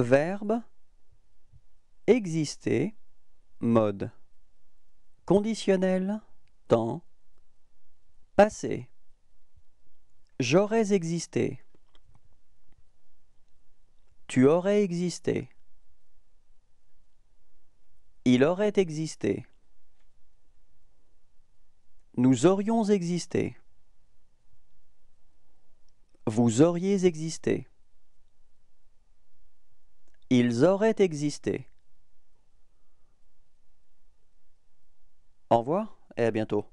Verbe, exister, mode, conditionnel, temps, passé. J'aurais existé. Tu aurais existé. Il aurait existé. Nous aurions existé. Vous auriez existé. Ils auraient existé. Au revoir et à bientôt.